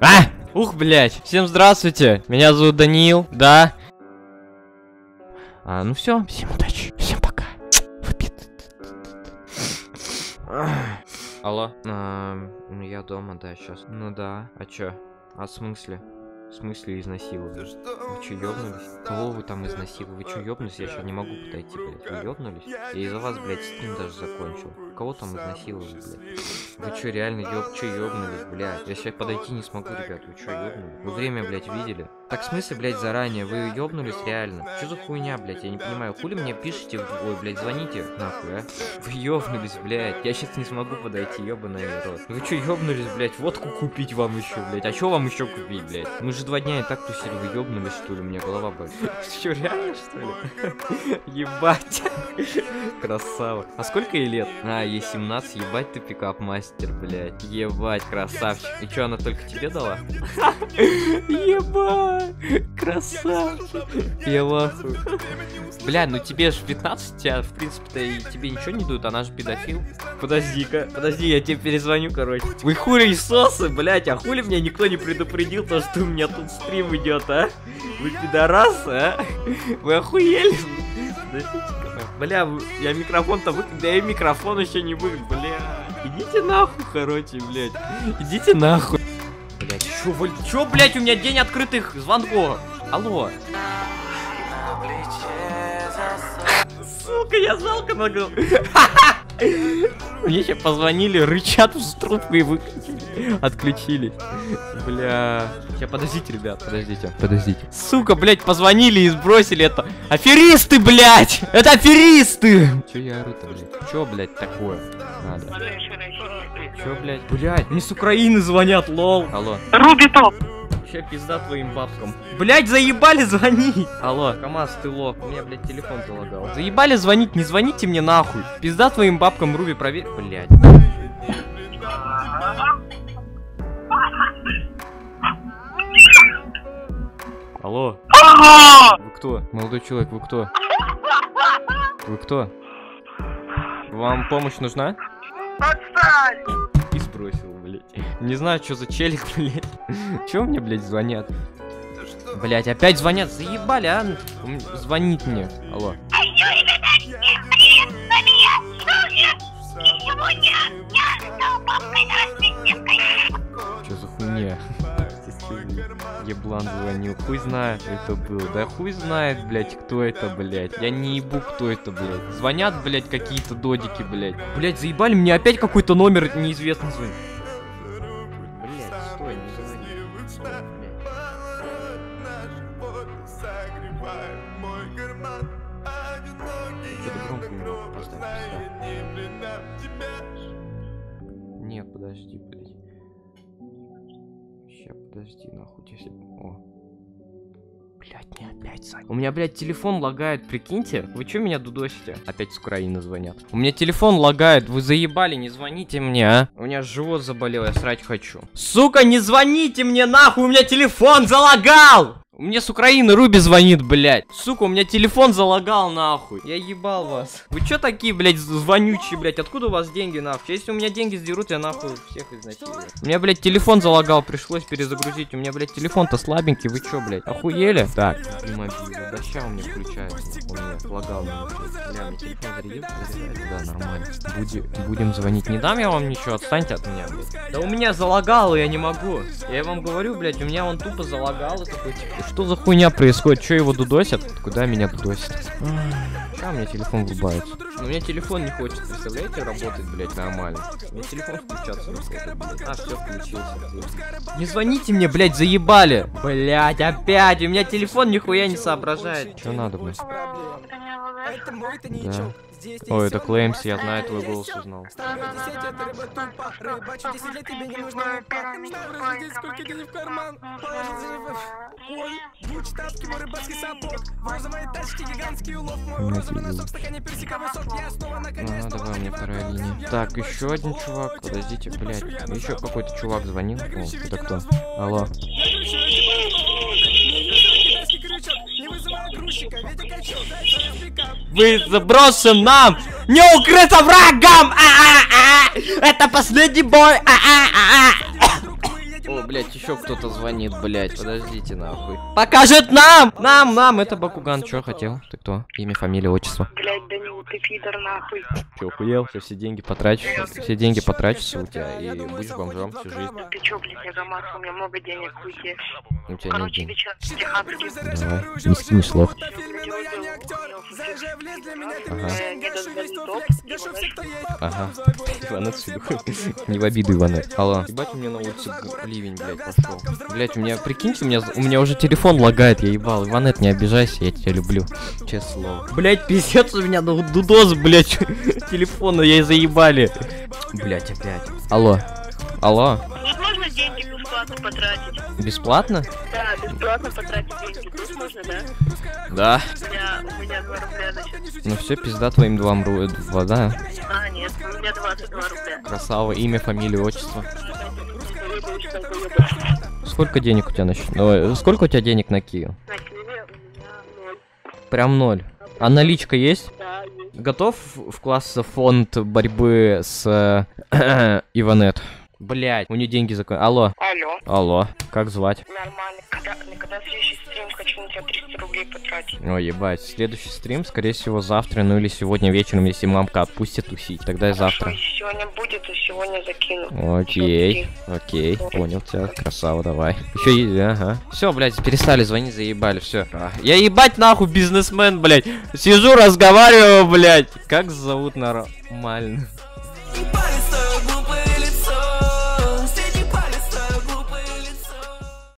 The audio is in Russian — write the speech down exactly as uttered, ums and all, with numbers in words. А! Ух, блядь. Всем здравствуйте. Меня зовут Даниил. Да. А, ну все. Всем удачи. Всем пока. Алло. Я дома, да, сейчас. Ну да. А чё? А в смысле? В смысле изнасиловались? Вы чё, ёбнулись? Кого вы там изнасиловали? Вы чё, ёбнулись? Я сейчас не могу подойти, блядь. Вы ёбнулись? Я из-за вас, блядь, стрим даже закончил. Кого там изнасиловали, блядь? Вы чё, реально, ёб, чё, ёбнулись, блядь? Я сейчас подойти не смогу, ребят. Вы чё, ёбнулись? Вы время, блядь, видели? Так в смысле, блядь, заранее? Вы ёбнулись, реально? Чё за хуйня, блядь? Я не понимаю. Хули мне пишите? Ой, блядь, звоните нахуй, а? Вы ёбнулись, блядь. Я сейчас не смогу подойти, ёбаный рот. Вы чё, ёбнулись, блядь? Водку купить вам еще, блядь. А чё вам еще купить, блядь? Мы же два дня и так тусили, вы ёбнулись, что ли? У меня голова болит. Чё, реально, что ли? Ебать. Красава. А сколько ей лет? А, ей семнадцать, ебать ты пикап-мастер, блядь. Ебать, красавчик. И чё, она только тебе дала? Ебать. Красавчик. Я лаху. Бля, ну тебе же пятнадцать, а в принципе-то и тебе ничего не дают, она же педофил. Подожди-ка, подожди, я тебе перезвоню, короче. Вы хули сосы, блядь, а хули меня никто не предупредил, то что у меня тут стрим идет, а? Вы пидорасы, а? Вы охуели? Бля, я микрофон-то вы... Да я микрофон еще не выиграл, бля. Идите нахуй, короче, блядь. Идите нахуй. Блядь, чё, блядь, чё, блядь, у меня день открытых звонков. Алло. Сука, я жалко могу. Мне сейчас позвонили, рычат в трубку и выключили. Отключили. Бля. Сейчас подождите, ребят, подождите. Подождите. Сука, блядь, позвонили и сбросили это. Аферисты, блядь! Это аферисты! Чё я ору-то, блядь? Чё, блядь, такое? Надо. Чё, блядь? Блядь, мне с Украины звонят, лол. Алло. Руби топ. Вообще пизда твоим бабкам. Блять, заебали звонить. Алло, КамАЗ, ты лох. У меня, блядь, телефон залагал. Заебали звонить, не звоните мне нахуй. Пизда твоим бабкам, Руби, проверь. Блять. Алло. Вы кто? Молодой человек, вы кто? Вы кто? Вам помощь нужна? Отстань! И сбросил, блядь. Не знаю, что за челик, блядь. Чего мне, блядь, звонят? Блядь, опять звонят, заебали, а? Звонит мне. Алло. Что за хуйня? Еблан звонил, хуй знает, это было. Да хуй знает, блядь, кто это, блядь. Я не ебу, кто это, блядь. Звонят, блядь, какие-то додики, блядь. Блядь, заебали, мне опять какой-то номер неизвестный звонит. Блядь, стой, не звони. Что-то громко не могу поставить, да. Нет, подожди, блядь. Сейчас, подожди, нахуй, если... О. Блядь, не опять, Сань. У меня, блядь, телефон лагает, прикиньте. Вы чё меня дудосите? Опять с Украины звонят. У меня телефон лагает, вы заебали, не звоните мне, а. У меня живот заболел, я срать хочу. Сука, не звоните мне, нахуй, у меня телефон залагал! Мне с Украины Руби звонит, блядь. Сука, у меня телефон залагал, нахуй. Я ебал вас. Вы чё такие, блядь, звонючие, блядь? Откуда у вас деньги, нахуй? Если у меня деньги сдерут, я нахуй всех изнасилую. У меня, блядь, телефон залагал, пришлось перезагрузить. У меня, блядь, телефон-то слабенький, вы чё, блядь? Охуели? Так, мобильный. Да ща у меня включается. У меня лагал. Бля, мне телефон зарядил. Да, нормально. Буди... Будем звонить. Не дам я вам ничего, отстаньте от меня, блядь. Да у меня залагало, я не могу. Я вам говорю, блядь, у меня он тупо залагал. Что за хуйня происходит? Чё его дудосят? Куда меня дудосят? А, у меня телефон врубается. У меня телефон не хочет, представляете, работать, блядь, нормально. У меня телефон включаться не хочет, блядь. А, всё, включился. Блядь. Не звоните мне, блядь, заебали! Блядь, опять! У меня телефон нихуя не соображает. Чё надо, блядь? Да. Ой, это Клеймс, я знаю, твой голос узнал. А, давай, мне вторая линия. Так, еще один чувак. Подождите, блядь. Еще какой-то чувак звонил. О, это кто? Алло. Вы заброшен нам, не укрыться врагом. А -а -а. Это последний бой. А -а -а. О, блядь, еще кто-то звонит, блядь. Подождите, нахуй. Покажет нам! Нам, нам! Это Бакуган, чё хотел? Ты кто? Имя, фамилия, отчество. Блядь, Данил, ты пидор, нахуй. Чё, охуел? Что все деньги потрачу? Все деньги потрачу у тебя и будешь бомжом всю жизнь. Ты чё, блядь, я замаз, у меня много денег, хуйте. У тебя нет денег. Давай, не скинь слов. Ага. Иванет, не в обиду, Иванет. Алло. Ебать, у меня на улице ливень, блядь, пошел. Блядь, у меня, прикиньте, у меня, у меня уже телефон лагает, я ебал. Иванет, не обижайся, я тебя люблю. Честное слово. Блядь, пиздец у меня, ну, дудос, блядь. Телефона я и заебали. Блядь, опять. Алло. Алло. Потратить. Бесплатно? Да, бесплатно потратить деньги. Тут можно, да? Да. У меня, у меня два рубля на счет. Ну все, пизда твоим двум рублям, да? А, нет, у меня двадцать два рубля. Красава, имя, фамилия, отчество. Сколько денег у тебя на счет? Ой, сколько у тебя денег на Киев? На Киеве у меня ноль. Прям ноль. А наличка есть? Да, есть. Готов в класс фонд борьбы с Иванет? Блять, у нее деньги закончились. Алло. Алло. Алло. Как звать? Нормально. Когда, когда следующий стрим, хочу на тебя триста рублей потратить. О, ебать. Следующий стрим, скорее всего, завтра, ну или сегодня вечером, если мамка отпустит тусить. Тогда и завтра. Сегодня будет, и сегодня закину. Окей. Окей. Понял тебя. Красава, давай. Еще еди, ага. Все, блять, перестали звонить, заебали, все. Я ебать нахуй бизнесмен, блять. Сижу, разговариваю, блять. Как зовут нормально?